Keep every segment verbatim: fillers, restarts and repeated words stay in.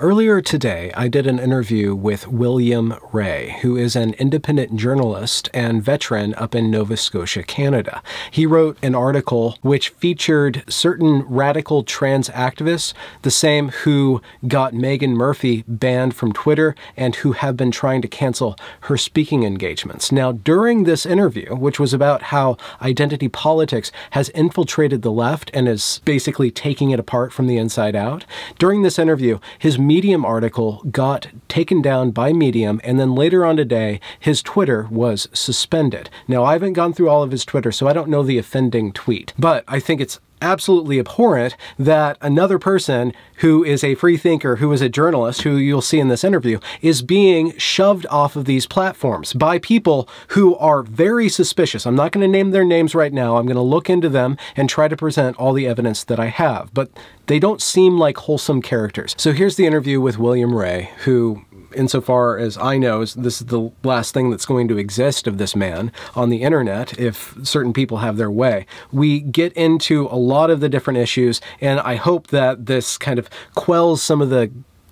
Earlier today, I did an interview with William Ray, who is an independent journalist and veteran up in Nova Scotia, Canada. He wrote an article which featured certain radical trans activists, the same who got Meghan Murphy banned from Twitter and who have been trying to cancel her speaking engagements. Now, during this interview, which was about how identity politics has infiltrated the left and is basically taking it apart from the inside out, during this interview, his Medium article got taken down by Medium, and then later on today, his Twitter was suspended. Now, I haven't gone through all of his Twitter, so I don't know the offending tweet, but I think it's absolutely abhorrent that another person who is a free thinker, who is a journalist, who you'll see in this interview, is being shoved off of these platforms by people who are very suspicious. I'm not going to name their names right now. I'm going to look into them and try to present all the evidence that I have, but they don't seem like wholesome characters. So here's the interview with William Ray, who, insofar as I know, this is the last thing that's going to exist of this man on the internet if certain people have their way. We get into a lot of the different issues, and I hope that this kind of quells some of the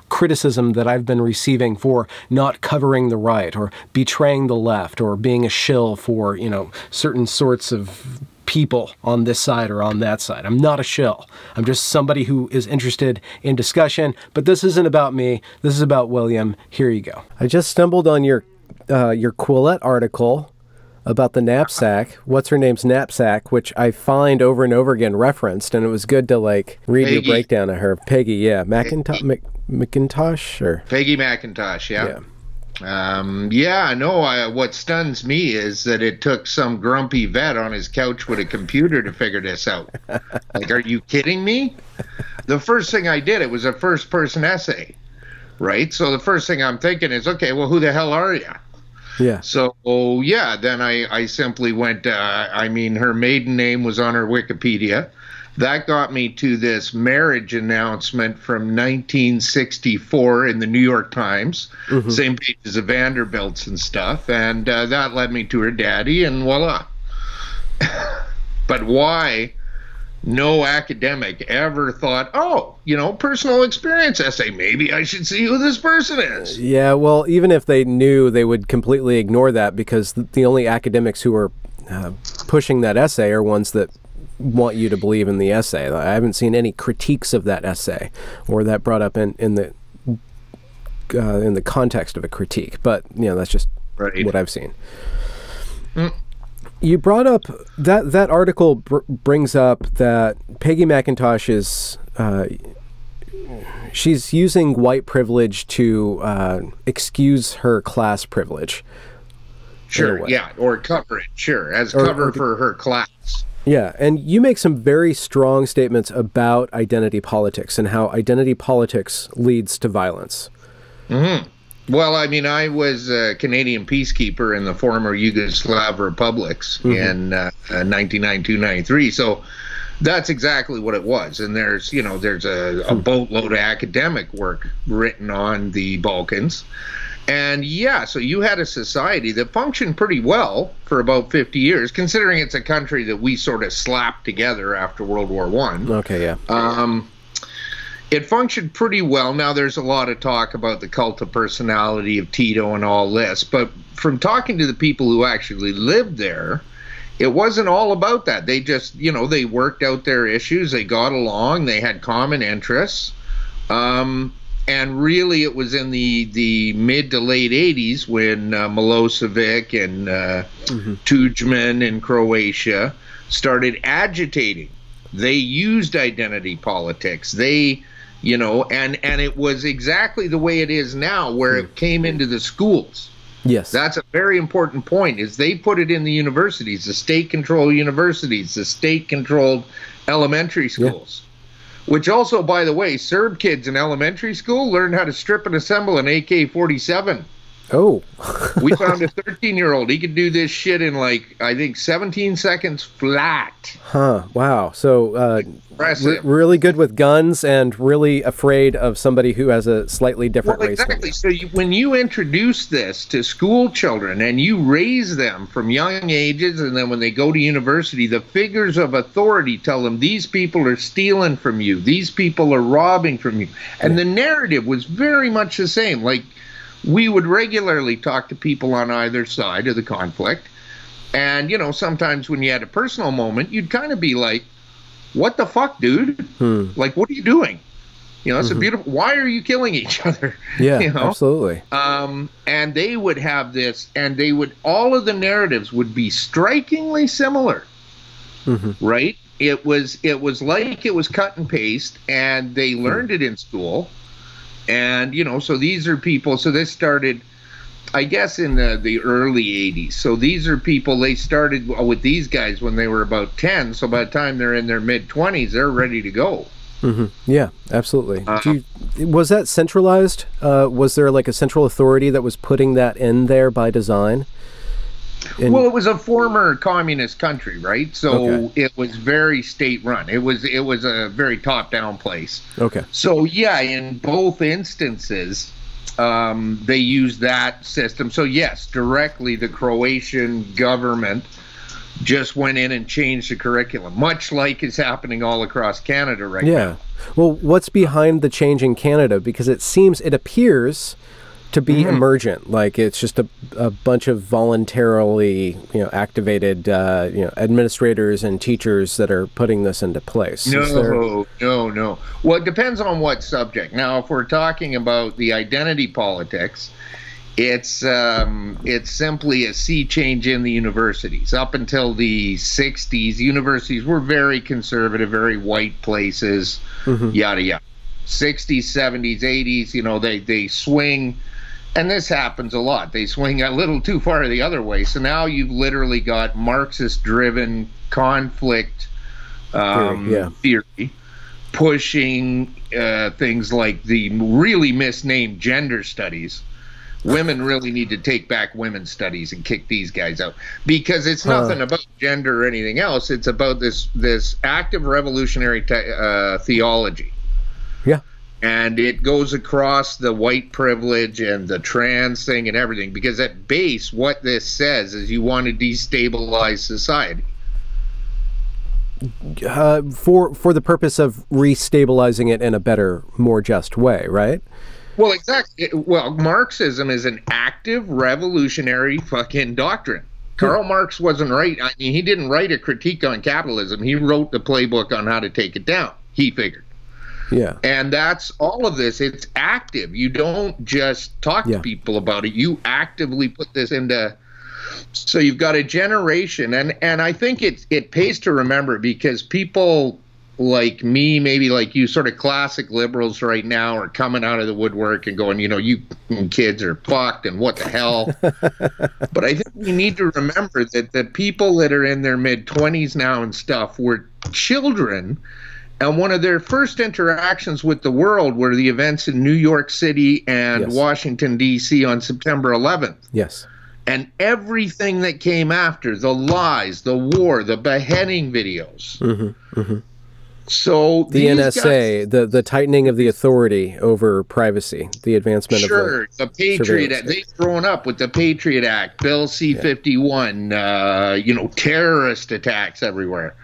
criticism that I've been receiving for not covering the right or betraying the left or being a shill for, you know, certain sorts of people on this side or on that side. I'm not a shill. I'm just somebody who is interested in discussion, but this isn't about me. This is about William. Here you go. I just stumbled on your uh, your Quillette article about the knapsack, what's her name's knapsack, which I find over and over again referenced, and it was good to like read Peggy. Your breakdown of her. Peggy, yeah. McIntosh, Mc, McIntosh or? Peggy McIntosh, yeah. Yeah, um, yeah no, I, what stuns me is that it took some grumpy vet on his couch with a computer to figure this out. Like, are you kidding me? The first thing I did, it was a first-person essay, right? So the first thing I'm thinking is, okay, well, who the hell are you? Yeah. So, oh, yeah, then I, I simply went, uh, I mean, her maiden name was on her Wikipedia. That got me to this marriage announcement from nineteen sixty-four in the New York Times, mm-hmm. Same page as the Vanderbilts and stuff, and uh, that led me to her daddy, and voila. But why no academic ever thought, oh, you know, personal experience essay, maybe I should see who this person is? Yeah, well, even if they knew, they would completely ignore that, because the only academics who are uh, pushing that essay are ones that want you to believe in the essay. I haven't seen any critiques of that essay or that brought up in, in the uh, in the context of a critique, but, you know, that's just right. What I've seen. Mm. You brought up that that article br brings up that Peggy McIntosh is uh, she's using white privilege to uh, excuse her class privilege. Sure, yeah, or cover it. Sure, as or, cover or, for her class. Yeah, and you make some very strong statements about identity politics and how identity politics leads to violence. Mm-hmm. Well, I mean, I was a Canadian peacekeeper in the former Yugoslav republics, mm-hmm. in uh, ninety-nine to ninety-three, so that's exactly what it was. And there's, you know, there's a, a boatload of academic work written on the Balkans. And yeah, so you had a society that functioned pretty well for about fifty years, considering it's a country that we sort of slapped together after World War One. Okay, yeah. Um, It functioned pretty well. Now, there's a lot of talk about the cult of personality of Tito and all this, but from talking to the people who actually lived there, it wasn't all about that. They just, you know, they worked out their issues, they got along, they had common interests, um, and really it was in the, the mid to late eighties when uh, Milosevic and uh, mm-hmm. Tudjman in Croatia started agitating. They used identity politics. They... You know, and, and it was exactly the way it is now, where it came into the schools. Yes. That's a very important point, is they put it in the universities, the state-controlled universities, the state-controlled elementary schools, yeah. Which also, by the way, Serb kids in elementary school learn how to strip and assemble an A K forty-seven. Oh. We found a thirteen-year-old. He could do this shit in, like, I think seventeen seconds flat. Huh. Wow. So uh, re really good with guns and really afraid of somebody who has a slightly different well, race. Exactly. So you, when you introduce this to school children and you raise them from young ages, and then when they go to university, the figures of authority tell them these people are stealing from you. These people are robbing from you. And the narrative was very much the same. Like, we would regularly talk to people on either side of the conflict. And, you know, sometimes when you had a personal moment, you'd kind of be like, what the fuck, dude? Hmm. Like, what are you doing? You know, it's mm-hmm. a beautiful, why are you killing each other? Yeah, you know? Absolutely. Um, and they would have this, and they would, all of the narratives would be strikingly similar, mm-hmm. right? It was, it was like it was cut and paste, and they learned mm-hmm. it in school. And, you know, so these are people, so this started, I guess, in the, the early eighties. So these are people, they started with these guys when they were about ten. So by the time they're in their mid twenties, they're ready to go. Mm-hmm. Yeah, absolutely. Uh, Do you, was that centralized? Uh, was there like a central authority that was putting that in there by design? And, well, it was a former communist country, right? So okay. it was very state-run. It was it was a very top-down place. Okay. So yeah, in both instances, um, they used that system. So yes, directly the Croatian government just went in and changed the curriculum, much like is happening all across Canada right yeah. now. Yeah. Well, what's behind the change in Canada? Because it seems, it appears to be mm-hmm. emergent, like it's just a, a bunch of voluntarily, you know, activated, uh, you know, administrators and teachers that are putting this into place. No, no, no. Well, it depends on what subject. Now, if we're talking about the identity politics, it's um, it's simply a sea change in the universities. Up until the sixties, universities were very conservative, very white places, mm-hmm. yada yada. sixties, seventies, eighties, you know, they they swing. And this happens a lot. They swing a little too far the other way. So now you've literally got Marxist-driven conflict um, theory, yeah. theory pushing uh, things like the really misnamed gender studies. Women really need to take back women's studies and kick these guys out, because it's nothing huh. about gender or anything else. It's about this, this active revolutionary te uh, theology. Yeah. And it goes across the white privilege and the trans thing and everything, because at base, what this says is you want to destabilize society. Uh, for, for the purpose of restabilizing it in a better, more just way, right? Well, exactly. Well, Marxism is an active revolutionary fucking doctrine. Karl hmm. Marx wasn't right. I mean, he didn't write a critique on capitalism. He wrote the playbook on how to take it down, he figured. Yeah. And that's all of this. It's active. You don't just talk yeah. to people about it. You actively put this into, so you've got a generation, and and I think it it pays to remember, because people like me, maybe like you, sort of classic liberals right now are coming out of the woodwork and going, you know, you kids are fucked and what the hell. But I think we need to remember that the people that are in their mid twenties now and stuff were children. And one of their first interactions with the world were the events in New York City and yes. Washington, D C on September eleventh. Yes. And everything that came after, the lies, the war, the beheading videos. Mm-hmm, mm-hmm. So the N S A, guys, the, the tightening of the authority over privacy, the advancement sure, of the, the Patriot Act. They've grown up with the Patriot Act, Bill C fifty-one, yeah. uh, you know, terrorist attacks everywhere.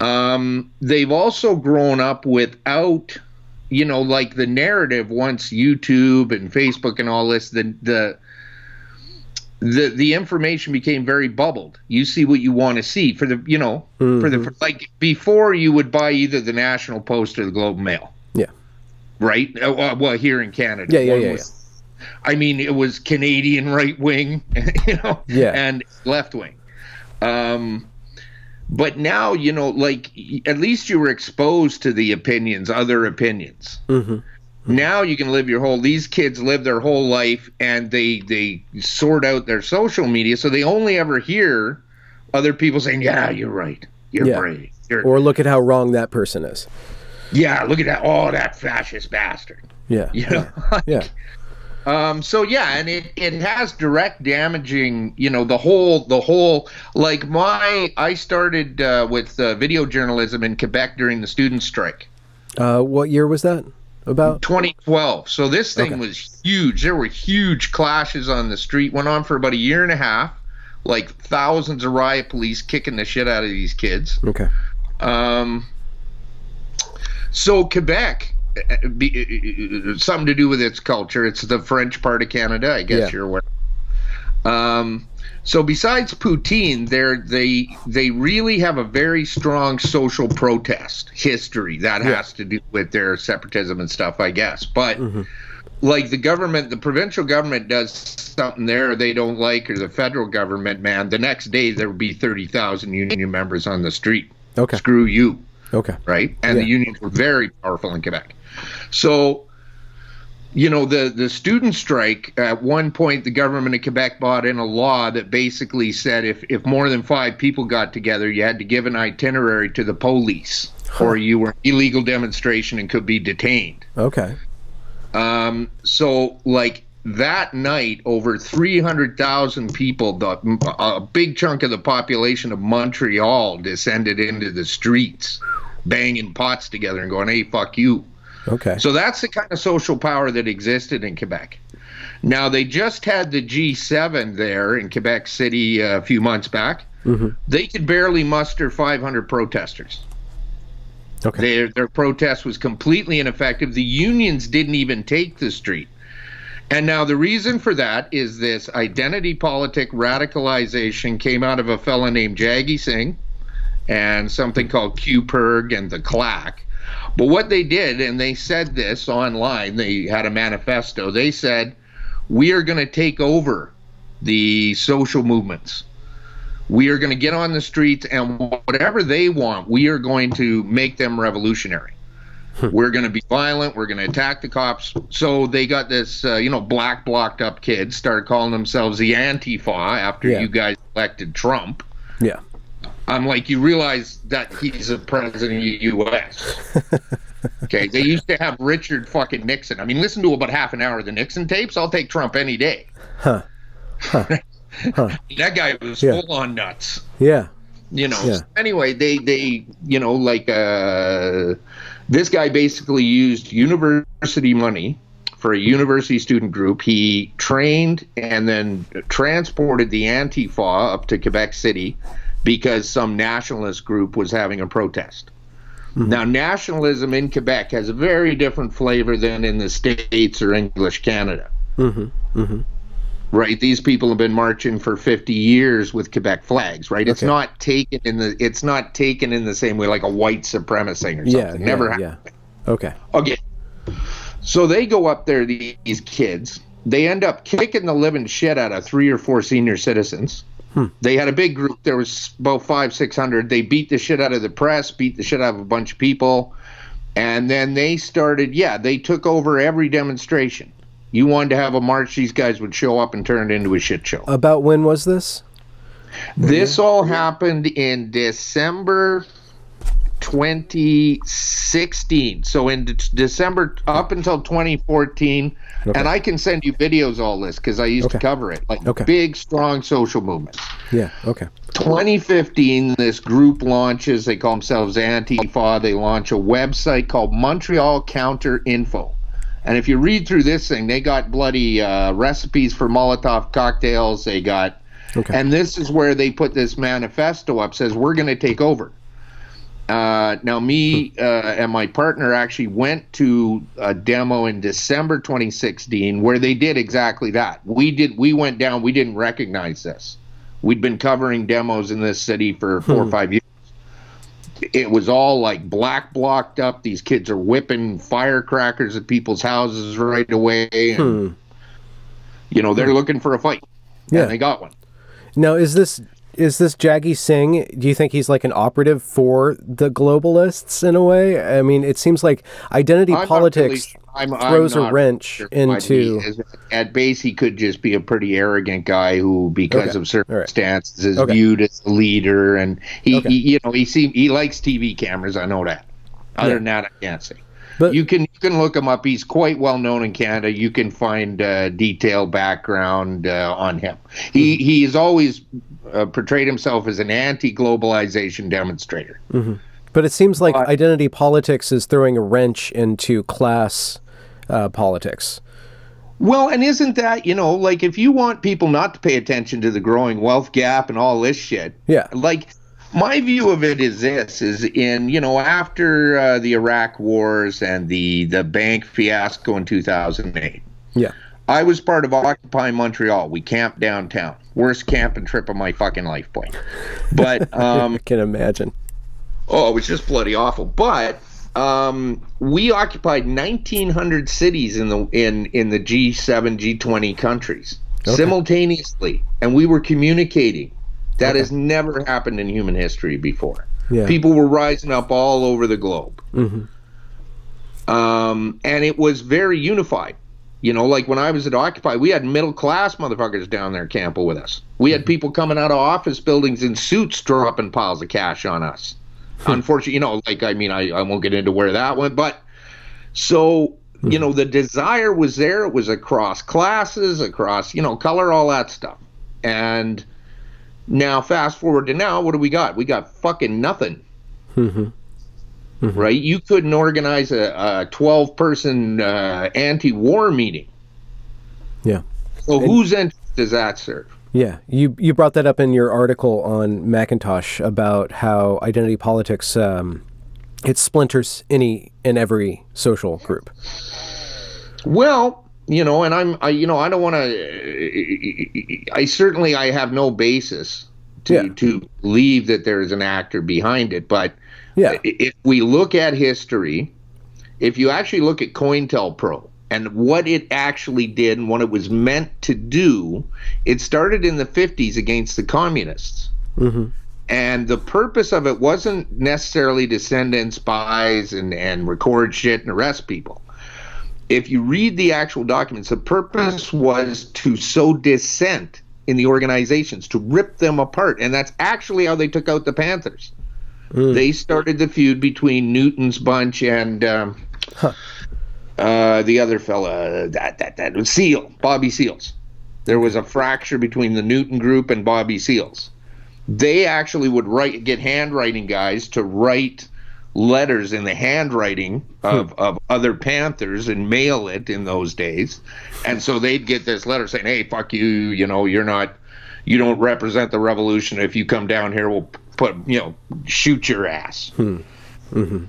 Um, they've also grown up without, you know, like the narrative once YouTube and Facebook and all this, the, the, the, the information became very bubbled. You see what you want to see for the, you know, mm-hmm. for the, for like before you would buy either the National Post or the Globe and Mail. Yeah. Right. Uh, well, here in Canada. Yeah. Yeah. yeah, was, yeah. I mean, it was Canadian right wing, you know, yeah. and left wing. Um, But now, you know, like, at least you were exposed to the opinions, other opinions. Mm-hmm. Mm-hmm. Now you can live your whole, these kids live their whole life, and they, they sort out their social media, so they only ever hear other people saying, yeah, you're right, you're yeah. brave. You're, or look at how wrong that person is. Yeah, look at that, oh, that fascist bastard. Yeah. You know? Yeah. yeah. Um, so yeah, and it, it has direct damaging, you know, the whole, the whole, like my, I started uh, with uh, video journalism in Quebec during the student strike. Uh, what year was that? About twenty twelve. So this thing okay. was huge. There were huge clashes on the street, went on for about a year and a half, like thousands of riot police kicking the shit out of these kids. Okay. Um, so Quebec, something to do with its culture. It's the French part of Canada, I guess yeah. you're aware. Um, so besides poutine, they they really have a very strong social protest history that yeah. has to do with their separatism and stuff, I guess. But mm-hmm. like the government, the provincial government does something there they don't like, or the federal government, man, the next day there would be thirty thousand union members on the street. Okay. Screw you. Okay. Right? And yeah. the unions were very powerful in Quebec. So, you know, the, the student strike, at one point the government of Quebec brought in a law that basically said if, if more than five people got together, you had to give an itinerary to the police huh. or you were illegal demonstration and could be detained. Okay. Um, so, like, that night, over three hundred thousand people, the, a big chunk of the population of Montreal descended into the streets, banging pots together and going, hey, fuck you. Okay. So that's the kind of social power that existed in Quebec. Now, they just had the G seven there in Quebec City a few months back. Mm-hmm. They could barely muster five hundred protesters. Okay. Their, their protest was completely ineffective. The unions didn't even take the street. And now the reason for that is this identity politic radicalization came out of a fella named Jaggi Singh and something called Q P I R G and the C L A C. But what they did, and they said this online, they had a manifesto, they said, we are going to take over the social movements. We are going to get on the streets and whatever they want, we are going to make them revolutionary. We're going to be violent. We're going to attack the cops. So they got this, uh, you know, black blocked up kids started calling themselves the Antifa after yeah. you guys elected Trump. Yeah. I'm like, you realize that he's the president of the U S Okay. They used to have Richard fucking Nixon. I mean, listen to about half an hour of the Nixon tapes. I'll take Trump any day. Huh. Huh. Huh. That guy was yeah. full on nuts. Yeah. You know, yeah. so anyway, they, they, you know, like, uh, this guy basically used university money for a university student group. He trained and then transported the Antifa up to Quebec City because some nationalist group was having a protest. Mm-hmm. Now, nationalism in Quebec has a very different flavor than in the States or English Canada. Mm-hmm. Mm-hmm. Right, these people have been marching for fifty years with Quebec flags, right? Okay. It's not taken in the it's not taken in the same way like a white supremacist thing or something. Yeah, never yeah, happened. Yeah. Okay. Okay. So they go up there, these kids. They end up kicking the living shit out of three or four senior citizens. Hmm. They had a big group. There was about five, six hundred. They beat the shit out of the press, beat the shit out of a bunch of people. And then they started, yeah, they took over every demonstration. You wanted to have a march, these guys would show up and turn it into a shit show. About when was this? This all happened in December twenty sixteen. So in de December up until twenty fourteen, okay. and I can send you videos all this because I used okay. to cover it. Like okay. big, strong social movements. Yeah, okay. twenty fifteen, this group launches, they call themselves Antifa, they launch a website called Montreal counter info. And if you read through this thing, they got bloody uh, recipes for Molotov cocktails. They got, okay. and this is where they put this manifesto up, says, we're going to take over. Uh, now, me uh, and my partner actually went to a demo in December twenty sixteen where they did exactly that. We did. We went down. We didn't recognize this. We'd been covering demos in this city for four hmm. or five years. It was all like black blocked up. These kids are whipping firecrackers at people's houses right away. And, hmm. you know, they're looking for a fight. Yeah. And they got one. Now, is this is this Jaggi Singh? Do you think he's like an operative for the globalists in a way? I mean, it seems like identity I'm politics really, I'm, throws I'm a wrench sure into. At base, he could just be a pretty arrogant guy who, because okay. of circumstances, right. is okay. viewed as a leader. And he, okay. he you know, he seem, he likes T V cameras. I know that. Other yeah. than that, I can't say. But you can you can look him up. He's quite well known in Canada. You can find uh, detailed background uh, on him. He mm-hmm. he has always uh, portrayed himself as an anti-globalization demonstrator. Mm-hmm. But it seems like uh, identity politics is throwing a wrench into class uh, politics. Well, and isn't that, you know, like if you want people not to pay attention to the growing wealth gap and all this shit. Yeah. Like my view of it is this is in, you know, after uh, the Iraq wars and the, the bank fiasco in two thousand eight. Yeah. I was part of Occupy Montreal. We camped downtown. Worst camping trip of my fucking life, boy. But um, I can imagine. Oh, it was just bloody awful. But um, we occupied nineteen hundred cities in the in in the G seven, G twenty countries okay. simultaneously, and we were communicating. That okay. has never happened in human history before. Yeah. People were rising up all over the globe, mm-hmm. um, and it was very unified. You know, like when I was at Occupy, we had middle class motherfuckers down there camping with us. We had people coming out of office buildings in suits, dropping piles of cash on us. Unfortunately, you know, like, I mean, I, I won't get into where that went, but so, you know, the desire was there. It was across classes, across, you know, color, all that stuff. And now fast forward to now, what do we got? We got fucking nothing, mm-hmm. Mm-hmm. right? You couldn't organize a, a twelve person uh, anti-war meeting. Yeah. So and whose interest does that serve? Yeah, you, you brought that up in your article on McIntosh about how identity politics, um, it splinters any and every social group. Well, you know, and I'm, I, you know, I don't want to, I certainly, I have no basis to, yeah. to believe that there is an actor behind it. But yeah. if we look at history, if you actually look at COINTELPRO, and what it actually did and what it was meant to do, it started in the fifties against the communists. Mm-hmm. And the purpose of it wasn't necessarily to send in spies and, and record shit and arrest people. If you read the actual documents, the purpose was to sow dissent in the organizations, to rip them apart. And that's actually how they took out the Panthers. Mm. They started the feud between Newton's bunch and... Um, huh. Uh, the other fella, that that that was Seal, Bobby Seals. There was a fracture between the Newton group and Bobby Seals. They actually would write, get handwriting guys to write letters in the handwriting of, hmm. of other Panthers and mail it in those days. And so they'd get this letter saying, hey, fuck you, you know, you're not, you don't represent the revolution. If you come down here, we'll put, you know, shoot your ass. Hmm. Mm-hmm.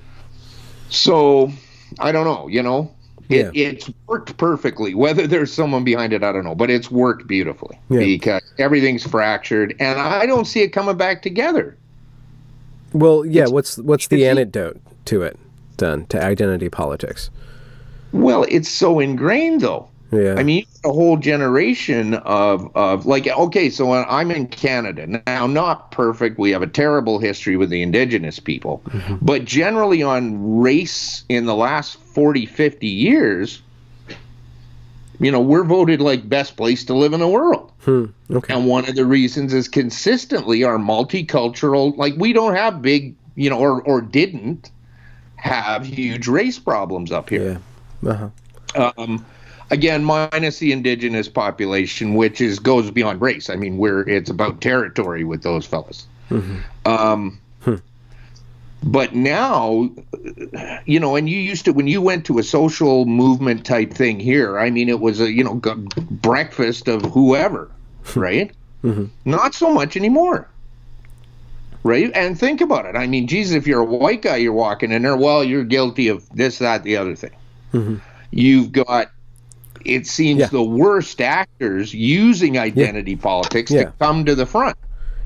So I don't know, you know. It, yeah. It's worked perfectly. Whether there's someone behind it, I don't know. But it's worked beautifully yeah. because everything's fractured, and I don't see it coming back together. Well, yeah. It's, what's what's the antidote to it, then, to identity politics? Well, it's so ingrained, though. Yeah. I mean, a whole generation of of like, okay, so I'm in Canada now. Not perfect. We have a terrible history with the Indigenous people, mm-hmm. but generally on race in the last forty, fifty years, you know, we're voted like best place to live in the world. Hmm. Okay. And one of the reasons is consistently our multicultural, like we don't have big, you know, or, or didn't have huge race problems up here. Yeah. Uh-huh. Um, again, minus the Indigenous population, which is goes beyond race. I mean, we're, it's about territory with those fellas. Mm-hmm. Um, hmm. But now, you know, and you used to, when you went to a social movement type thing here, I mean, it was a, you know, g breakfast of whoever, right? Mm-hmm. Not so much anymore, right? And think about it. I mean, Jesus, if you're a white guy, you're walking in there, well, you're guilty of this, that, the other thing. Mm-hmm. You've got, it seems, yeah. the worst actors using identity yeah. politics yeah. to come to the front.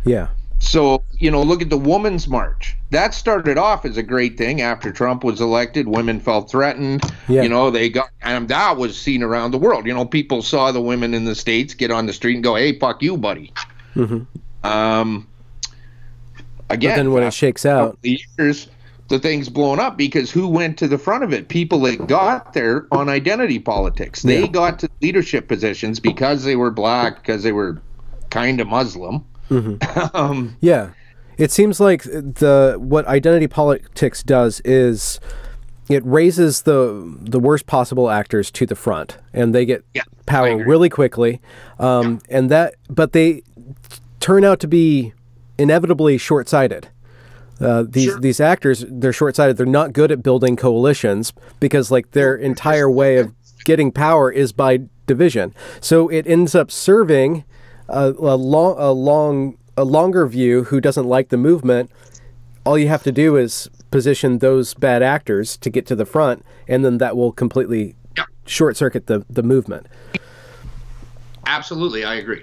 Yeah. So, you know, look at the Women's March. That started off as a great thing. After Trump was elected, women felt threatened. Yeah. You know, they got, and that was seen around the world. You know, people saw the women in the States get on the street and go, hey, fuck you, buddy. Mm-hmm. Um, again, but then when it shakes out, the years, the thing's blown up because who went to the front of it? People that got there on identity politics. They yeah. got to leadership positions because they were black, because they were kind of Muslim. Mm-hmm. um, yeah, it seems like the what identity politics does is it raises the the worst possible actors to the front, and they get yeah, power really quickly. Um, yeah. And that, but they turn out to be inevitably short-sighted. Uh, these sure. these actors, they're short-sighted. They're not good at building coalitions because, like, their entire way of getting power is by division. So it ends up serving a, a long, a long, a longer view who doesn't like the movement. All you have to do is position those bad actors to get to the front, and then that will completely yeah. short-circuit the the movement. Absolutely, I agree.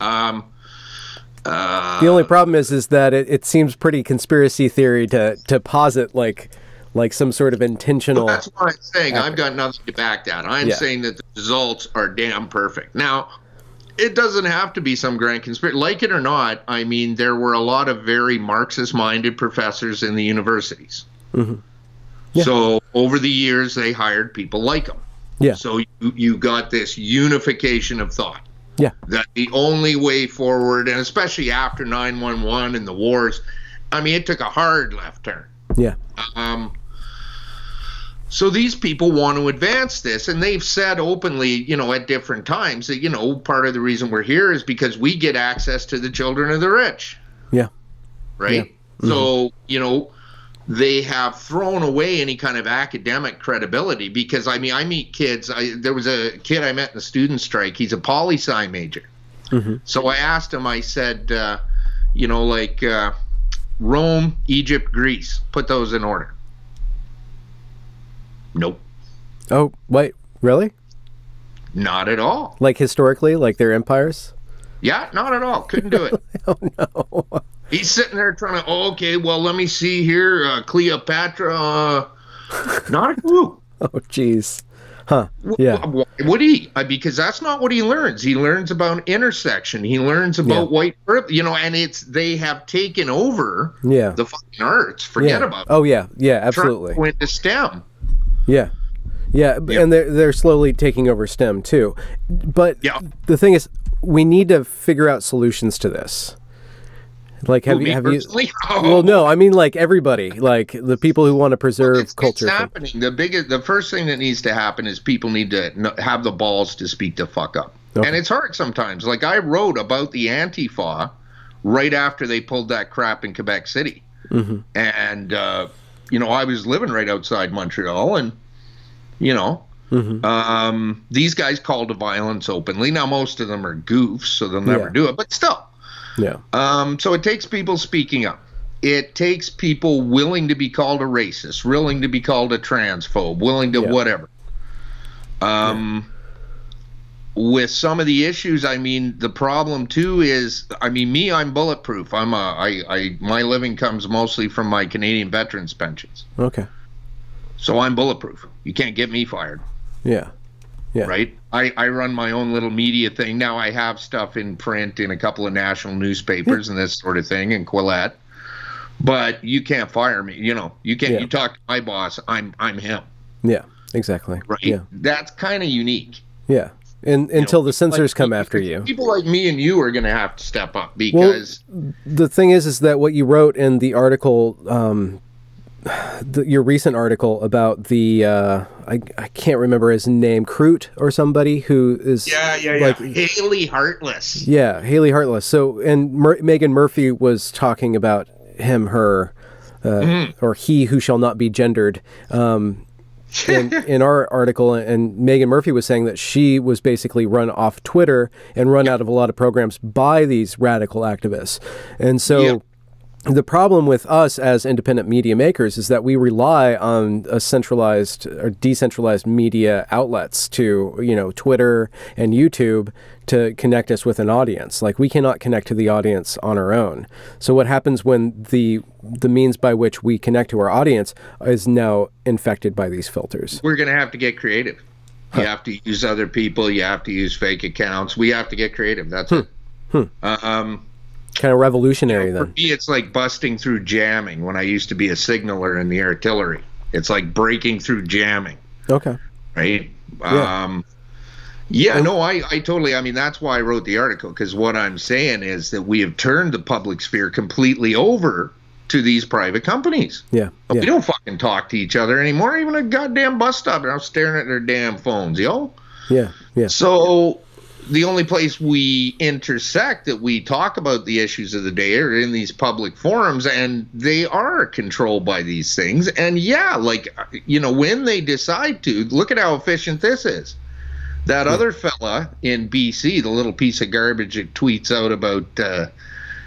Um, uh, the only problem is is that it, it seems pretty conspiracy theory to to posit like like some sort of intentional. Well, that's what I'm saying. Effort. I've got nothing to back that. I'm yeah. saying that the results are damn perfect. Now, it doesn't have to be some grand conspiracy. Like it or not, I mean, there were a lot of very Marxist-minded professors in the universities. Mm-hmm. yeah. So over the years, they hired people like them. Yeah. So you, you got this unification of thought. Yeah. That the only way forward, and especially after nine one one and the wars, I mean, it took a hard left turn. Yeah. Um. So these people want to advance this, and they've said openly, you know, at different times that, you know, part of the reason we're here is because we get access to the children of the rich. Yeah. Right? Yeah. Mm-hmm. So, you know, they have thrown away any kind of academic credibility because, I mean, I meet kids. I, there was a kid I met in the student strike. He's a poli-sci major. Mm-hmm. So I asked him, I said, uh, you know, like uh, Rome, Egypt, Greece, put those in order. Nope. Oh, wait, really? Not at all. Like historically, like their empires? Yeah, not at all. Couldn't do it. Oh, no. He's sitting there trying to, oh, okay, well, let me see here. Uh, Cleopatra, uh, not a clue. Oh, jeez. Huh, yeah. Why would he? Because that's not what he learns. He learns about intersection. He learns about yeah. white, you know, and it's, they have taken over yeah. the fucking arts. Forget yeah. about it. Oh, yeah, yeah, absolutely. Went to STEM. Yeah, yeah, yeah, and they're, they're slowly taking over STEM too. But yeah. the thing is, we need to figure out solutions to this. Like, have Who, you? Have you oh. Well, no, I mean, like everybody, like the people who want to preserve well, it's, culture. It's happening. The biggest, the first thing that needs to happen is people need to have the balls to speak the fuck up. Okay. And it's hard sometimes. Like I wrote about the Antifa right after they pulled that crap in Quebec City, mm-hmm. and. Uh, You know, I was living right outside Montreal, and, you know, mm-hmm. um, these guys call to violence openly. Now, most of them are goofs, so they'll never yeah. do it, but still. Yeah. Um, so it takes people speaking up. It takes people willing to be called a racist, willing to be called a transphobe, willing to yeah. whatever. Um, yeah. With some of the issues, I mean, the problem, too, is, I mean, me, I'm bulletproof. I'm a, I, I, my living comes mostly from my Canadian veterans pensions. Okay. So I'm bulletproof. You can't get me fired. Yeah. Yeah. Right? I, I run my own little media thing. Now I have stuff in print in a couple of national newspapers and this sort of thing, and Quillette. But you can't fire me. You know, you can't, yeah. you talk to my boss, I'm, I'm him. Yeah, exactly. Right? Yeah. That's kind of unique. Yeah. And, until know, the censors like, come people, after you. People like me and you are going to have to step up because... Well, the thing is, is that what you wrote in the article, um, the, your recent article about the, uh, I, I can't remember his name, Crute or somebody who is... Yeah, yeah, yeah. Like, Haley Heartless. Yeah, Haley Heartless. So, and Mer Meghan Murphy was talking about him, her, uh, mm. or he who shall not be gendered, um... in, in our article, and Meghan Murphy was saying that she was basically run off Twitter and run yep. out of a lot of programs by these radical activists. And so yep. the problem with us as independent media makers is that we rely on a centralized or decentralized media outlets to, you know, Twitter and YouTube to connect us with an audience. Like, we cannot connect to the audience on our own. So what happens when the the means by which we connect to our audience is now infected by these filters? We're going to have to get creative. Huh. You have to use other people. You have to use fake accounts. We have to get creative. That's hmm. it. Hmm. Uh, um, kind of revolutionary, you know, then. For me, it's like busting through jamming when I used to be a signaler in the artillery. It's like breaking through jamming. Okay. Right? Yeah. Um, Yeah, no, I, I totally, I mean, that's why I wrote the article, because what I'm saying is that we have turned the public sphere completely over to these private companies. Yeah, but yeah. we don't fucking talk to each other anymore. Even a goddamn bus stop, and I'm staring at their damn phones, yo. Yeah, yeah. So the only place we intersect that we talk about the issues of the day are in these public forums, and they are controlled by these things. And yeah, like, you know, when they decide to, look at how efficient this is. That yeah. other fella in B C, the little piece of garbage that tweets out about uh,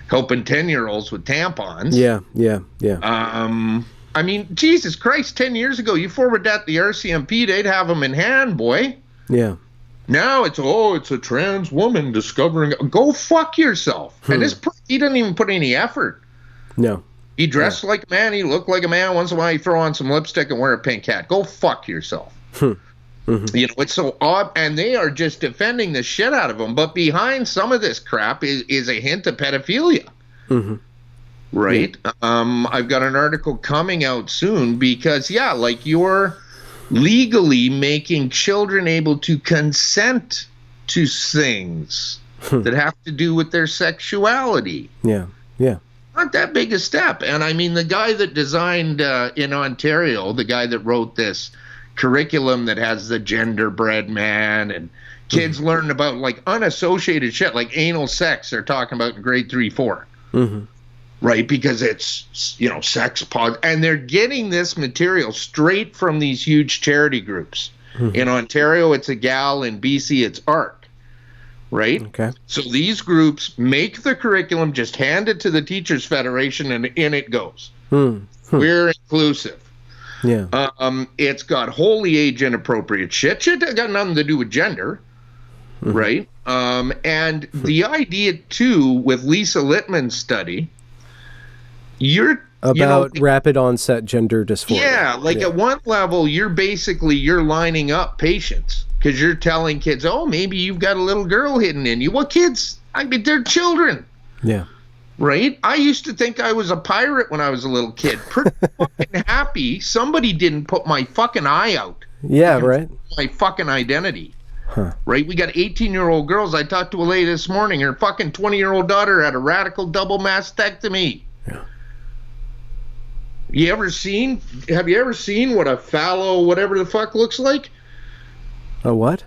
helping ten-year-olds with tampons. Yeah, yeah, yeah. Um, I mean, Jesus Christ, ten years ago, you forward that the R C M P, they'd have them in hand, boy. Yeah. Now it's, oh, it's a trans woman discovering. Go fuck yourself. Hmm. And this, he didn't even put any effort. No. He dressed yeah. like a man. He looked like a man. Once in a while, he throw on some lipstick and wear a pink hat. Go fuck yourself. Hmm. Mm-hmm. You know, it's so odd, and they are just defending the shit out of them. But behind some of this crap is, is a hint of pedophilia, mm-hmm. right? Yeah. Um, I've got an article coming out soon because, yeah, like you're legally making children able to consent to things that have to do with their sexuality. Yeah, yeah. Not that big a step. And, I mean, the guy that designed uh, in Ontario, the guy that wrote this curriculum that has the genderbread man and kids mm-hmm. learn about like unassociated shit like anal sex they're talking about in grade three, four, mm-hmm. right? Because it's, you know, sex pod, and they're getting this material straight from these huge charity groups. Mm-hmm. In Ontario, it's Egale. In B C, it's A R C, right? Okay. So these groups make the curriculum, just hand it to the Teachers Federation, and in it goes. Mm-hmm. We're inclusive. Yeah. Um, it's got wholly age inappropriate shit. Shit that got nothing to do with gender, mm-hmm. right? Um, and the idea, too, with Lisa Littman's study, you're... About you know, rapid onset gender dysphoria. Yeah, like yeah. at one level, you're basically, you're lining up patients because you're telling kids, oh, maybe you've got a little girl hidden in you. Well, kids, I mean, they're children. Yeah. Right? I used to think I was a pirate when I was a little kid. Pretty fucking happy somebody didn't put my fucking eye out. Yeah, right. My fucking identity. Huh. Right? We got eighteen-year-old girls. I talked to a lady this morning. Her fucking twenty-year-old daughter had a radical double mastectomy. Yeah. You ever seen, have you ever seen what a fallow whatever the fuck looks like? A what?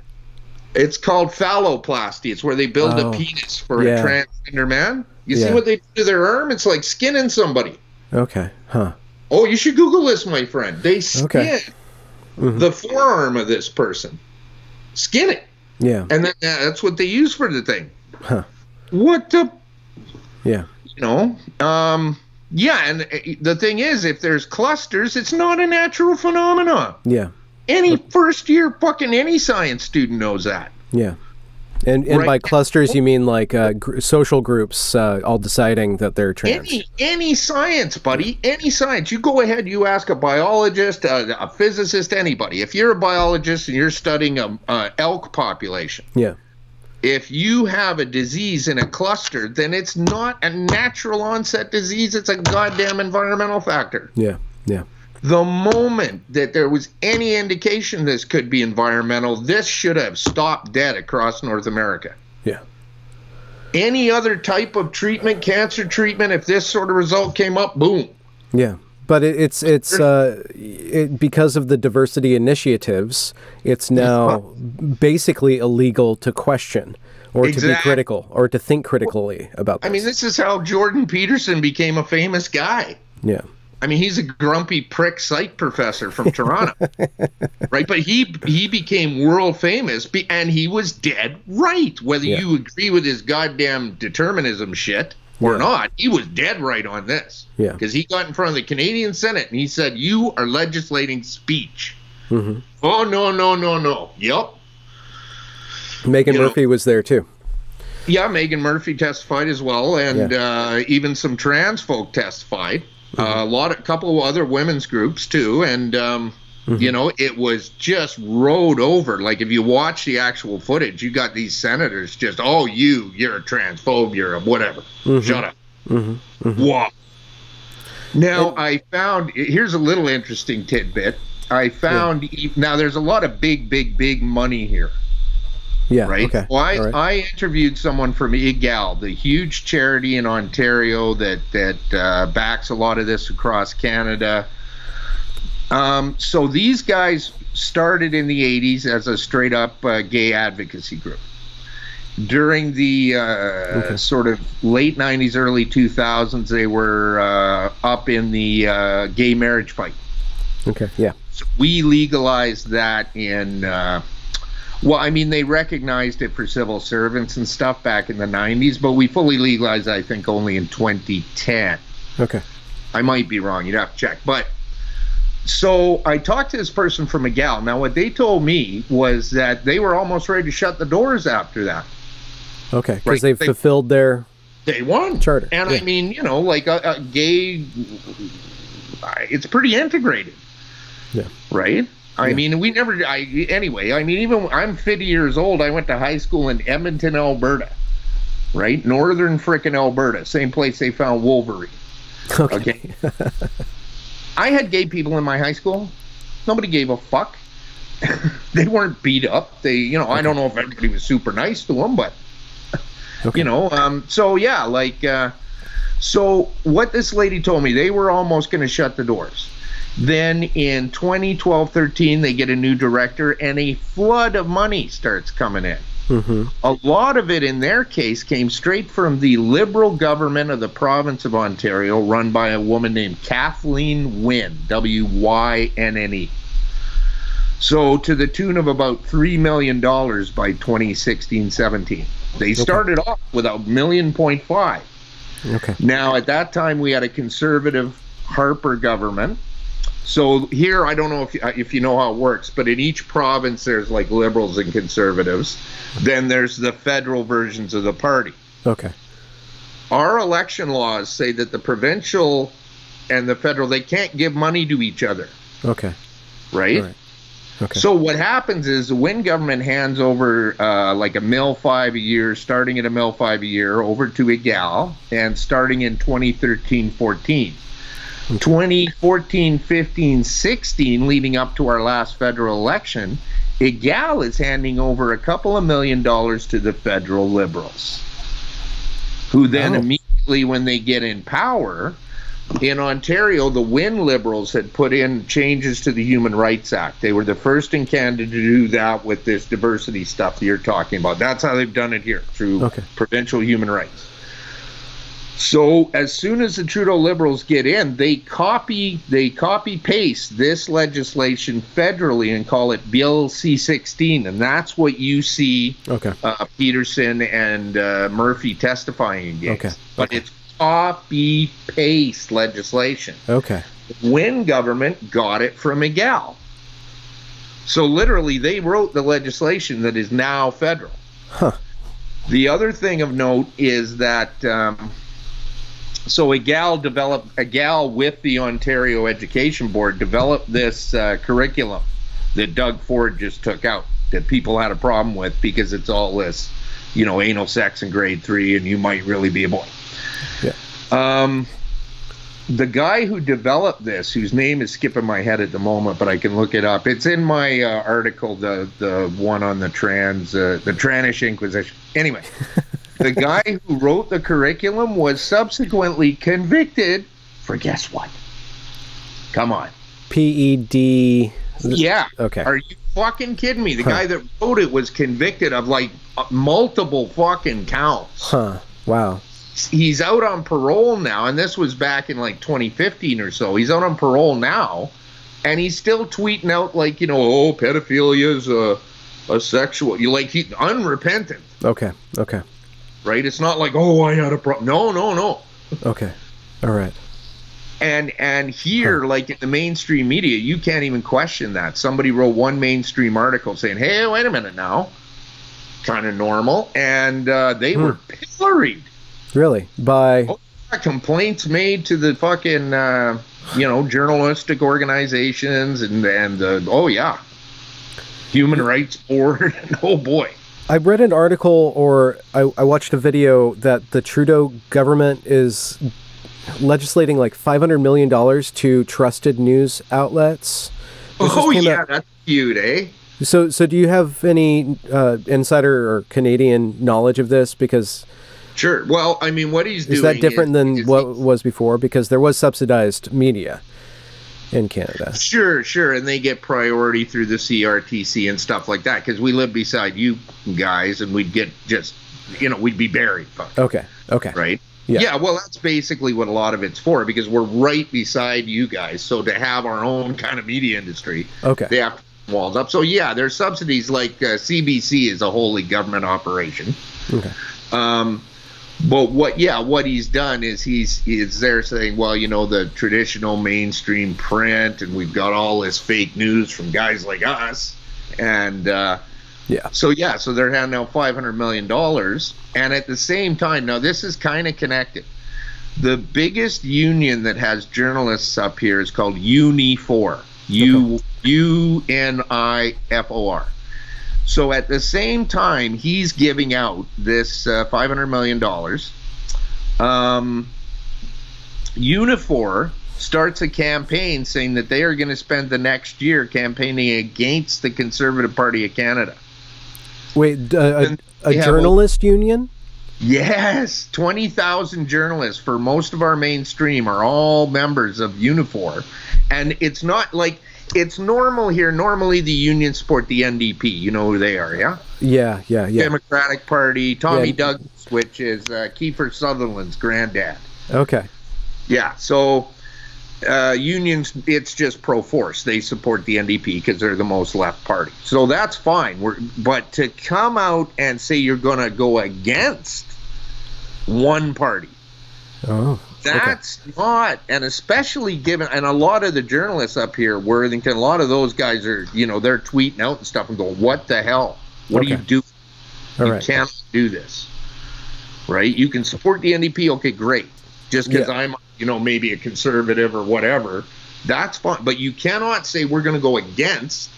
It's called phalloplasty. It's where they build oh. a penis for yeah. a transgender man. You yeah. see what they do to their arm? It's like skinning somebody. Okay. Huh. Oh, you should Google this, my friend. They skin okay. mm-hmm. the forearm of this person. Skin it. Yeah. And then that's what they use for the thing. Huh. What the? Yeah. You know? Um, yeah, and the thing is, if there's clusters, it's not a natural phenomenon. Yeah. Any first-year fucking any science student knows that. Yeah. And, and right. by clusters, you mean like uh, gr social groups uh, all deciding that they're trans? Any, any science, buddy. Any science. You go ahead, you ask a biologist, a, a physicist, anybody. If you're a biologist and you're studying a, a elk population, yeah. if you have a disease in a cluster, then it's not a natural onset disease. It's a goddamn environmental factor. Yeah, yeah. The moment that there was any indication this could be environmental, this should have stopped dead across North America. Yeah. Any other type of treatment, cancer treatment, if this sort of result came up, boom. Yeah. But it, it's it's uh, it, because of the diversity initiatives, it's now basically illegal to question or exactly. to be critical or to think critically about this. I mean, this is how Jordan Peterson became a famous guy. Yeah. I mean, he's a grumpy prick psych professor from Toronto, right? But he he became world famous, be, and he was dead right. Whether yeah. you agree with his goddamn determinism shit or yeah. not, he was dead right on this. Yeah. Because he got in front of the Canadian Senate, and he said, you are legislating speech. Mm-hmm. Oh, no, no, no, no. Yep. Meghan you Murphy know. was there, too. Yeah, Meghan Murphy testified as well, and yeah. uh, even some trans folk testified. Mm-hmm. uh, a lot of, couple of other women's groups too, and um, mm-hmm. you know, it was just rode over. Like if you watch the actual footage, you got these senators just, oh, you, you're a transphobe, you're a whatever. Mm-hmm. Shut up. Mm-hmm. Mm-hmm. Wow. Now it, I found here's a little interesting tidbit. I found yeah. now there's a lot of big, big, big money here. Yeah, right. Okay. Well, I, right. I interviewed someone from Egale, the huge charity in Ontario that that uh, backs a lot of this across Canada. Um, so these guys started in the eighties as a straight up uh, gay advocacy group. During the uh, okay. sort of late nineties, early two thousands, they were uh, up in the uh, gay marriage fight. Okay. Yeah. So we legalized that in. Uh, Well, I mean, they recognized it for civil servants and stuff back in the nineties, but we fully legalized, I think, only in twenty ten. Okay. I might be wrong. You'd have to check. But so I talked to this person from Egale. Now, what they told me was that they were almost ready to shut the doors after that. Okay, because right? they've they, fulfilled their... They won. Charter. And yeah. I mean, you know, like a, a gay... It's pretty integrated. Yeah. Right? I yeah. mean, we never, I, anyway, I mean, even I'm fifty years old, I went to high school in Edmonton, Alberta, right? Northern frickin' Alberta, same place they found Wolverine. Okay. okay. I had gay people in my high school. Nobody gave a fuck. They weren't beat up. They, you know, okay. I don't know if everybody was super nice to them, but, okay. you know, um, so yeah, like, uh, so what this lady told me, they were almost going to shut the doors. Then in twenty twelve thirteen, they get a new director and a flood of money starts coming in. Mm-hmm. A lot of it, in their case, came straight from the Liberal government of the province of Ontario, run by a woman named Kathleen Wynne, W Y N N E. So to the tune of about three million dollars by twenty sixteen seventeen. They started okay. off with a million point five. Okay. Now, at that time, we had a Conservative Harper government. So here, I don't know if you, if you know how it works, but in each province, there's like Liberals and Conservatives. Then there's the federal versions of the party. Okay. Our election laws say that the provincial and the federal, they can't give money to each other. Okay. Right? right. Okay. So what happens is the Wynne government hands over uh, like a mill five a year, starting at a mill five a year, over to Egale, and starting in twenty thirteen fourteen. twenty fourteen, fifteen, sixteen, leading up to our last federal election, Egale is handing over a couple of million dollars to the federal Liberals, who then oh. immediately, when they get in power, in Ontario, the Wynne Liberals had put in changes to the Human Rights Act. They were the first in Canada to do that with this diversity stuff that you're talking about. That's how they've done it here, through okay. provincial human rights. So as soon as the Trudeau Liberals get in, they copy they copy paste this legislation federally and call it Bill C sixteen, and that's what you see okay. uh, Peterson and uh, Murphy testifying against. Okay. But okay. it's copy paste legislation. Okay. The Wynne government got it from Egale. So literally, they wrote the legislation that is now federal. Huh. The other thing of note is that. Um, So Egale developed, Egale with the Ontario Education Board developed this uh, curriculum that Doug Ford just took out, that people had a problem with because it's all this, you know, anal sex in grade three and you might really be a boy. Yeah. Um, the guy who developed this, whose name is skipping my head at the moment, but I can look it up. It's in my uh, article, the the one on the trans, uh, the Tranish Inquisition. Anyway. The guy who wrote the curriculum was subsequently convicted for guess what? Come on. P E D. Yeah. Okay. Are you fucking kidding me? The huh. guy that wrote it was convicted of like multiple fucking counts. Huh. Wow. He's out on parole now, and this was back in like twenty fifteen or so. He's out on parole now, and he's still tweeting out like, you know, oh, pedophilia is a, a sexual. You like, he's unrepentant. Okay. Okay. Right? It's not like, oh, I had a problem. No, no, no. Okay. All right. And and here, huh. like in the mainstream media, you can't even question that. Somebody wrote one mainstream article saying, hey, wait a minute now. Kind of normal. And uh, they hmm. were pilloried. Really? By? Oh, yeah, complaints made to the fucking, uh, you know, journalistic organizations and, and uh, oh, yeah. Human Rights Board. Oh, boy. I read an article, or I, I watched a video that the Trudeau government is legislating like five hundred million dollars to trusted news outlets. This oh yeah, out. That's cute, eh? So, so do you have any uh, insider or Canadian knowledge of this? Because sure. Well, I mean, what he's doing is that different than what was before? Because there was subsidized media in Canada. Sure, sure, and they get priority through the C R T C and stuff like that. Because we live beside you guys, and we'd get just, you know, we'd be buried. Fuck. Okay. Okay. Right. Yeah. Yeah, well, that's basically what a lot of it's for, because we're right beside you guys. So to have our own kind of media industry, okay, they have to walled up. So yeah, there's subsidies like uh, C B C is a wholly government operation. Okay. Um, but what, yeah, what he's done is he's is there saying, well, you know, the traditional mainstream print, and we've got all this fake news from guys like us, and uh, yeah. So yeah, so they're handing out five hundred million dollars. And at the same time, now this is kind of connected. The biggest union that has journalists up here is called Unifor. U U N I F O R. So at the same time, he's giving out this uh, five hundred million dollars. Um, Unifor starts a campaign saying that they are going to spend the next year campaigning against the Conservative Party of Canada. Wait, uh, a, a journalist a, union? Yes, twenty thousand journalists for most of our mainstream are all members of Unifor. And it's not like, it's normal here. Normally the unions support the N D P. You know who they are, yeah? Yeah, yeah, yeah. Democratic Party, Tommy yeah. Douglas, which is uh, Kiefer Sutherland's granddad. Okay. Yeah, so uh, unions, it's just pro force. They support the N D P because they're the most left party. So that's fine. We're, but to come out and say you're going to go against one party, oh, that's okay. not, and especially given, and a lot of the journalists up here, Worthington, a lot of those guys are, you know, they're tweeting out and stuff and going, what the hell? What okay. do you do? All you right. can't do this, right? You can support the N D P, okay, great. Just because yeah. I'm, you know, maybe a conservative or whatever, that's fine. But you cannot say we're going to go against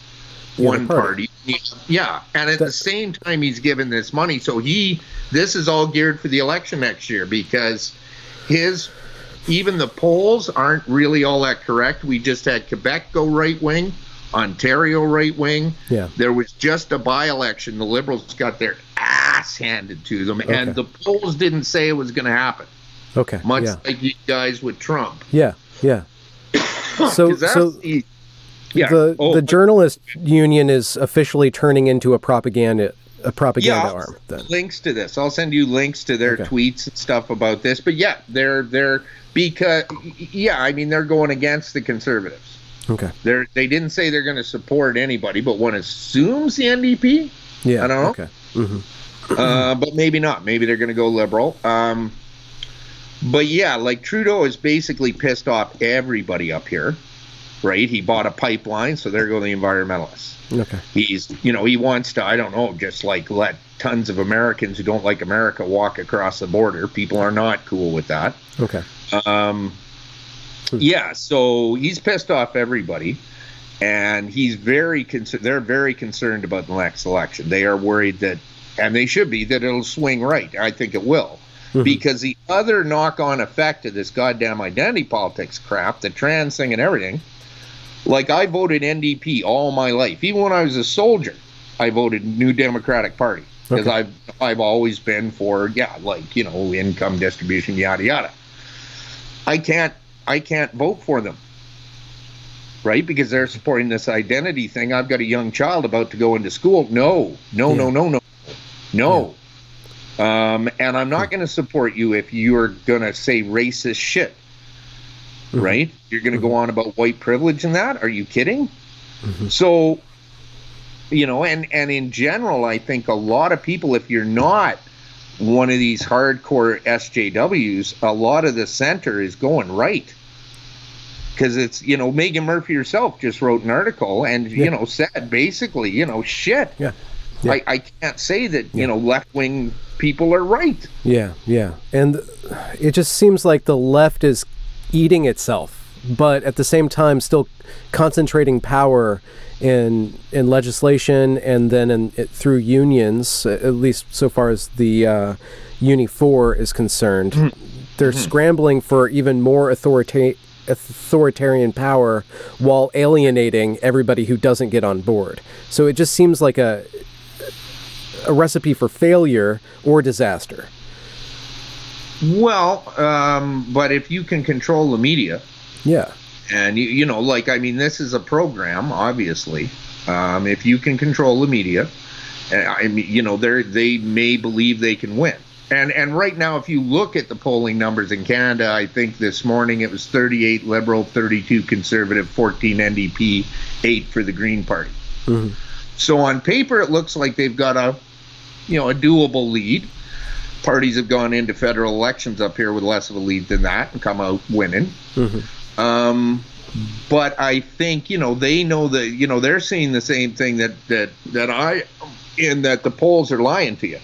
yeah, one party. party. Yeah. And at that's... the same time, he's given this money. So he, this is all geared for the election next year, because his, even the polls aren't really all that correct. We just had Quebec go right wing, Ontario right wing. Yeah. There was just a by-election. The Liberals got their ass handed to them. Okay. And the polls didn't say it was going to happen. Okay. Much yeah. like you guys with Trump. Yeah, yeah. So, so the, yeah. the, oh, the journalist union is officially turning into a propaganda a propaganda yeah, arm. Then. Links to this. I'll send you links to their okay. tweets and stuff about this. But yeah, they're they're because yeah, I mean they're going against the Conservatives. Okay. They're they didn't say they're going to support anybody, but one assumes the N D P. Yeah. I don't know. Okay. Mm-hmm. uh, but maybe not. Maybe they're going to go Liberal. Um. But yeah, like Trudeau is basically pissed off everybody up here, right? He bought a pipeline, so there go the environmentalists. Okay. He's, you know, he wants to, I don't know, just like let tons of Americans who don't like America walk across the border. People are not cool with that. Okay. Um, hmm. Yeah, so he's pissed off everybody, and he's very concerned. They're very concerned about the next election. They are worried that, and they should be, that it'll swing right. I think it will. Mm-hmm. Because the other knock-on effect of this goddamn identity politics crap, the trans thing and everything, like I voted N D P all my life. Even when I was a soldier, I voted New Democratic Party. Because okay. I've, I've always been for, yeah, like, you know, income distribution, yada, yada. I can't, I can't vote for them, right? Because they're supporting this identity thing. I've got a young child about to go into school. No, no, yeah. no, no, no, no. Yeah. Um, and I'm not going to support you if you're going to say racist shit, mm-hmm. right? You're going to mm-hmm. go on about white privilege and that? Are you kidding? Mm-hmm. So, you know, and, and in general, I think a lot of people, if you're not one of these hardcore S J Ws, a lot of the center is going right. Because it's, you know, Meghan Murphy herself just wrote an article and, yeah. you know, said basically, you know, shit. Yeah. Yeah. I, I can't say that, you yeah. know, left-wing people are right. Yeah, yeah. And it just seems like the left is eating itself, but at the same time still concentrating power in in legislation and then in, it, through unions, at least so far as the uh, Unifor is concerned. Mm-hmm. They're mm-hmm. scrambling for even more authorita authoritarian power while alienating everybody who doesn't get on board. So it just seems like a a recipe for failure or disaster. Well, um, but if you can control the media, yeah, and you, you know, like, I mean, this is a program, obviously. Um, if you can control the media, I mean, you know, they they may believe they can win. And and right now, if you look at the polling numbers in Canada, I think this morning it was thirty-eight Liberal, thirty-two Conservative, fourteen N D P, eight for the Green Party. Mm-hmm. So on paper, it looks like they've got a, you know, a doable lead. Parties have gone into federal elections up here with less of a lead than that and come out winning. Mm-hmm. Um, but I think, you know, they know that, you know, they're seeing the same thing that that that I, in that the polls are lying to you.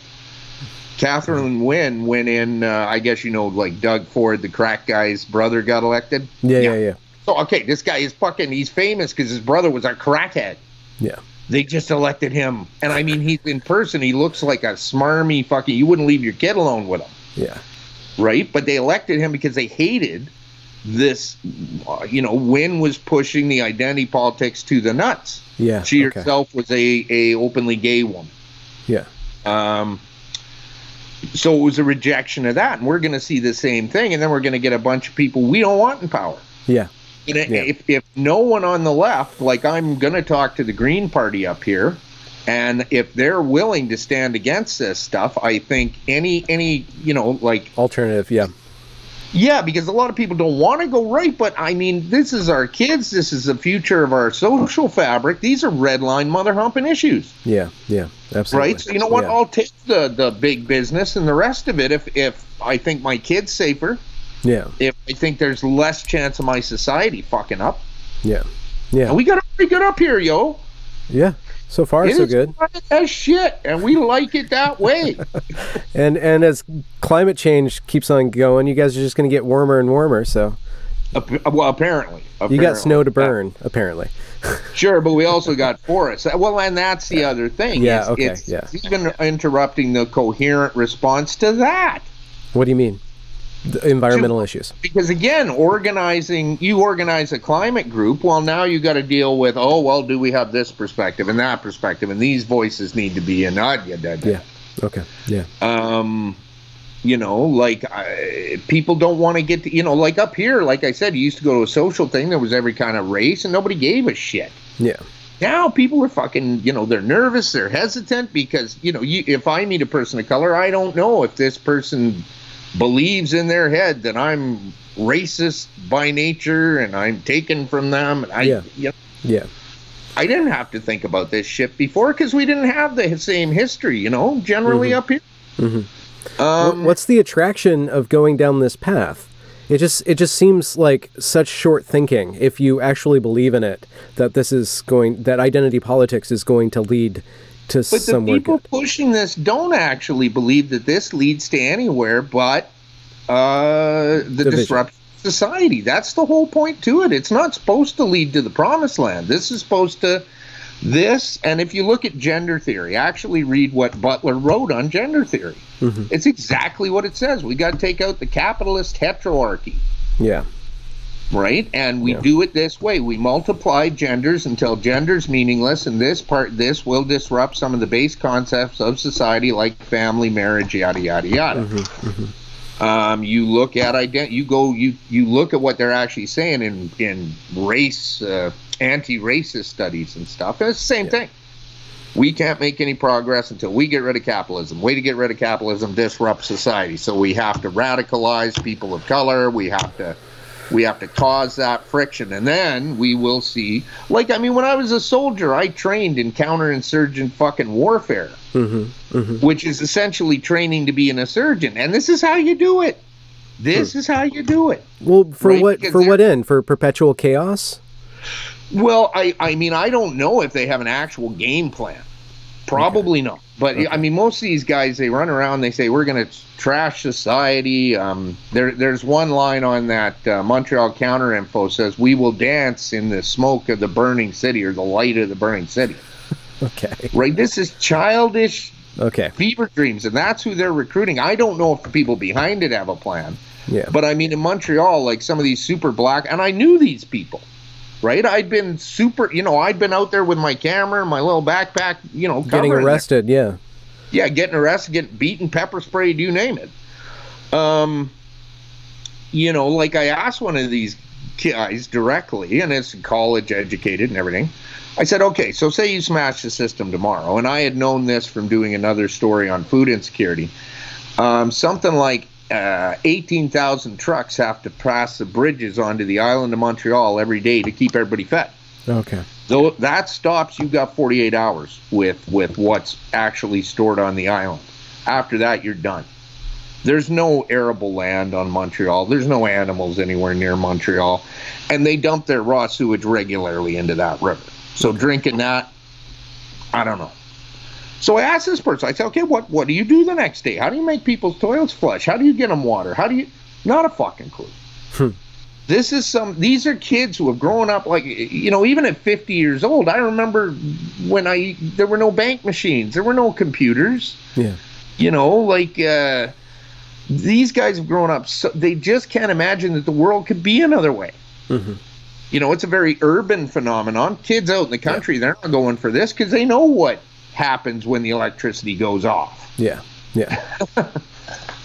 Kathleen Wynne went in, uh, I guess, you know, like Doug Ford, the crack guy's brother got elected. Yeah, yeah, yeah. yeah. So, okay, this guy is fucking, he's famous because his brother was a crackhead. Yeah. They just elected him. And I mean, he's in person, he looks like a smarmy fucking, you wouldn't leave your kid alone with him. Yeah. Right? But they elected him because they hated this, uh, you know, Wynne was pushing the identity politics to the nuts. Yeah. She okay. herself was a, a openly gay woman. Yeah. Um, so it was a rejection of that, and we're going to see the same thing, and then we're going to get a bunch of people we don't want in power. Yeah. And yeah. If, if no one on the left, like I'm going to talk to the Green Party up here, and if they're willing to stand against this stuff, I think any, any you know, like... alternative, yeah. Yeah, because a lot of people don't want to go right, but I mean, this is our kids, this is the future of our social fabric, these are red-line mother-humping issues. Yeah, yeah. Absolutely. Right, so you know what? Yeah. I'll take the the big business and the rest of it. If if I think my kid's safer, yeah. If I think there's less chance of my society fucking up, yeah, yeah. And we got pretty good up here, yo. Yeah, so far it so is good. As shit, and we like it that way. and and as climate change keeps on going, you guys are just going to get warmer and warmer. So, uh, well, apparently, apparently, you got snow to burn, yeah. apparently. Sure, but we also got forests. Well, and that's the other thing. Yeah, it's, okay, it's yeah. even interrupting the coherent response to that. What do you mean? The environmental so, issues. Because again, organizing, you organize a climate group, well, now you got to deal with, oh, well, do we have this perspective and that perspective, and these voices need to be in. Uh, yeah, yeah, yeah. Okay, yeah. Um... You know, like, I, people don't want to get to, you know, like up here, like I said, you used to go to a social thing. There was every kind of race, and nobody gave a shit. Yeah. Now people are fucking, you know, they're nervous, they're hesitant because, you know, you, if I meet a person of color, I don't know if this person believes in their head that I'm racist by nature and I'm taken from them. And I, yeah. You know, yeah. I didn't have to think about this shit before because we didn't have the same history, you know, generally mm-hmm. up here. Mm-hmm. Um, what's the attraction of going down this path? It just it just seems like such short thinking. If you actually believe in it, that this is going, that identity politics is going to lead to somewhere. But the people good. pushing this don't actually believe that this leads to anywhere but uh, the Division. disruption of society. That's the whole point to it. It's not supposed to lead to the promised land. This is supposed to. This, and if you look at gender theory, actually read what Butler wrote on gender theory. Mm-hmm. It's exactly what it says. We got to take out the capitalist heteroarchy. Yeah. Right? And we yeah. do it this way. We multiply genders until gender's meaningless, and this part, this will disrupt some of the base concepts of society like family, marriage, yada, yada, yada. Mm-hmm. Mm-hmm. Um, you look at ident- you go, you, you look at what they're actually saying in, in race, uh, anti-racist studies and stuff, and it's the same yeah. thing. We can't make any progress until we get rid of capitalism. Way to get rid of capitalism, disrupt society. So we have to radicalize people of color. We have to we have to cause that friction, and then we will see. Like, I mean, when I was a soldier, I trained in counterinsurgent fucking warfare, mm-hmm, mm-hmm. which is essentially training to be an insurgent, and this is how you do it. This hmm. is how you do it. Well, for right? what because for what end? For perpetual chaos? Well, I, I mean, I don't know if they have an actual game plan. Probably okay. not. But, okay. I mean, most of these guys, they run around, they say, we're going to trash society. Um, there, there's one line on that uh, Montreal counter info says, we will dance in the smoke of the burning city or the light of the burning city. Okay. Right? This is childish okay. fever dreams, and that's who they're recruiting. I don't know if the people behind it have a plan. Yeah. But I mean, in Montreal, like some of these super black, and I knew these people, right? I'd been super, you know, I'd been out there with my camera, my little backpack, you know, getting arrested. Yeah. Yeah. Getting arrested, getting beaten, pepper sprayed, you name it. Um, you know, like I asked one of these guys directly, and it's college educated and everything. I said, okay, so say you smash the system tomorrow. And I had known this from doing another story on food insecurity. Um, something like uh, eighteen thousand trucks have to pass the bridges onto the island of Montreal every day to keep everybody fed. Okay. So that stops, you've got forty-eight hours with, with what's actually stored on the island. After that, you're done. There's no arable land on Montreal. There's no animals anywhere near Montreal. And they dump their raw sewage regularly into that river. So drinking that, I don't know. So I asked this person, I said, okay, what, what do you do the next day? How do you make people's toilets flush? How do you get them water? How do you, not a fucking clue. Hmm. This is some, these are kids who have grown up like, you know, even at fifty years old, I remember when I, there were no bank machines, there were no computers. Yeah. You know, like, uh, these guys have grown up, so they just can't imagine that the world could be another way. Mm-hmm. You know, it's a very urban phenomenon. Kids out in the country, yeah. They're not going for this because they know what happens when the electricity goes off. Yeah, yeah.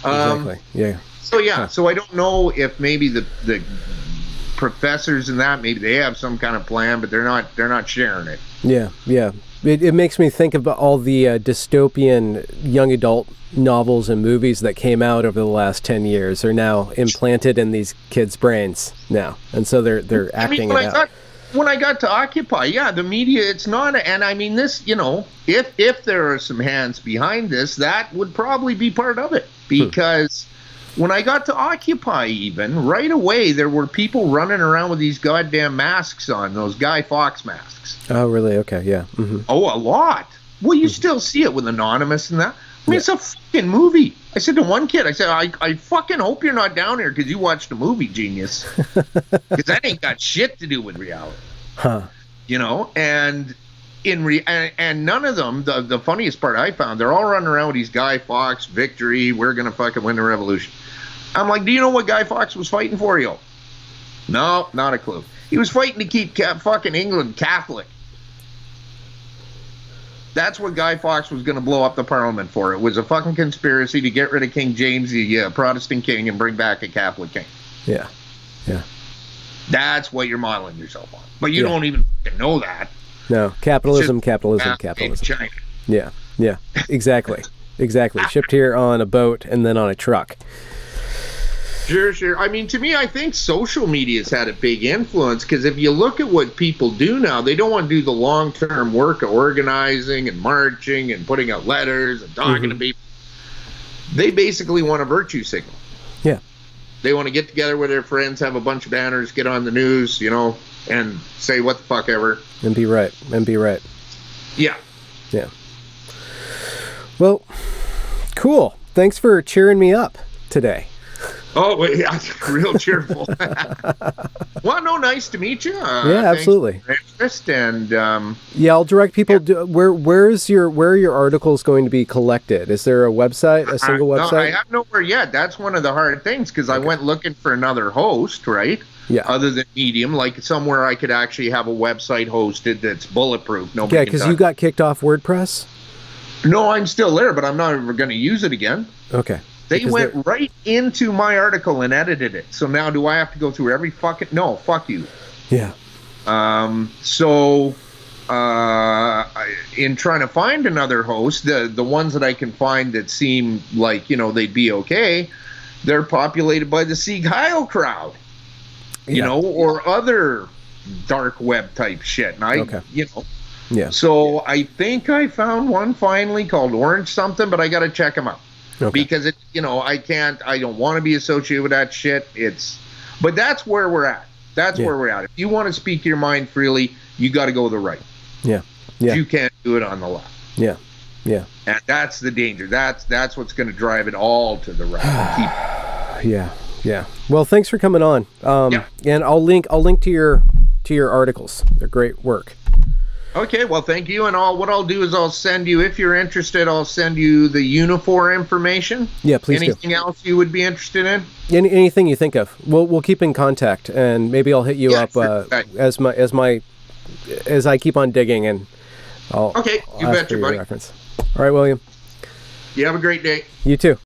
um, exactly, yeah. So, yeah, huh. So I don't know if maybe the, the professors and that, maybe they have some kind of plan, but they're not, they're not sharing it. Yeah, yeah. It, it makes me think about all the uh, dystopian young adult novels and movies that came out over the last ten years are now implanted in these kids' brains now. And so they're, they're acting it out. When I got to Occupy, yeah, the media, it's not, and I mean this, you know, if, if there are some hands behind this, that would probably be part of it. Because hmm. when I got to Occupy even, right away, there were people running around with these goddamn masks on, those Guy Fawkes masks. Oh, really? Okay, yeah. Mm-hmm. Oh, a lot. Well, you mm-hmm. still see it with Anonymous and that. I mean, yeah. It's a fucking movie. I said to one kid, I said, I, I fucking hope you're not down here because you watched a movie, genius. Because that ain't got shit to do with reality. Huh. You know, and in re and, and none of them, the, the funniest part I found, they're all running around with these Guy Fawkes, victory, we're going to fucking win the revolution. I'm like, do you know what Guy Fawkes was fighting for, yo? No, not a clue. He was fighting to keep ca fucking England Catholic. That's what Guy Fawkes was going to blow up the parliament for. It was a fucking conspiracy to get rid of King James, the uh, Protestant king, and bring back a Catholic king. Yeah, yeah. That's what you're modeling yourself on. But you yeah. don't even know that. No, capitalism, just, capitalism, uh, capitalism. China. Yeah, yeah, exactly, exactly. Shipped here on a boat and then on a truck. Sure, sure. I mean, to me, I think social media's had a big influence because if you look at what people do now, they don't want to do the long-term work of organizing and marching and putting out letters and talking mm-hmm. to people. They basically want a virtue signal. Yeah. They want to get together with their friends, have a bunch of banners, get on the news, you know, and say what the fuck ever. And be right. And be right. Yeah. Yeah. Well, cool. Thanks for cheering me up today. Oh, yeah, real cheerful. Well, no, nice to meet you. Uh, yeah, absolutely. For interest and um, yeah, I'll direct people. Yeah. To, where, where is your, where are your articles going to be collected? Is there a website, a single uh, no, website? I have nowhere yet. That's one of the hard things because okay. I went looking for another host, right? Yeah. Other than Medium, like somewhere I could actually have a website hosted that's bulletproof. Nobody yeah, because you got kicked off WordPress. No, I'm still there, but I'm not ever going to use it again. Okay. They went they're... right into my article and edited it. So now do I have to go through every fucking... No, fuck you. Yeah. Um, so uh, in trying to find another host, the, the ones that I can find that seem like, you know, they'd be okay, they're populated by the Sieg Heil crowd, you yeah. know, or other dark web type shit. And I, okay. you know... Yeah. So I think I found one finally called Orange something, but I got to check them out. Okay. Because it, you know, I can't, I don't want to be associated with that shit. It's, but that's where we're at. That's yeah. where we're at. If you want to speak your mind freely, you got to go to the right. Yeah, yeah. You can't do it on the left. Yeah, yeah. And that's the danger. That's that's what's going to drive it all to the right. Keep... Yeah, yeah. Well, thanks for coming on. Um, yeah. And I'll link I'll link to your to your articles. They're great work. Okay, well, thank you. And all what I'll do is I'll send you, if you're interested, I'll send you the Unifor information. Yeah, please. Anything do. else you would be interested in? Any, anything you think of. We'll we'll keep in contact, and maybe I'll hit you yeah, up sure. uh, right. as my as my as I keep on digging, and I'll. Okay, I'll you ask betcha, your buddy. Reference. All right, William. You have a great day. You too.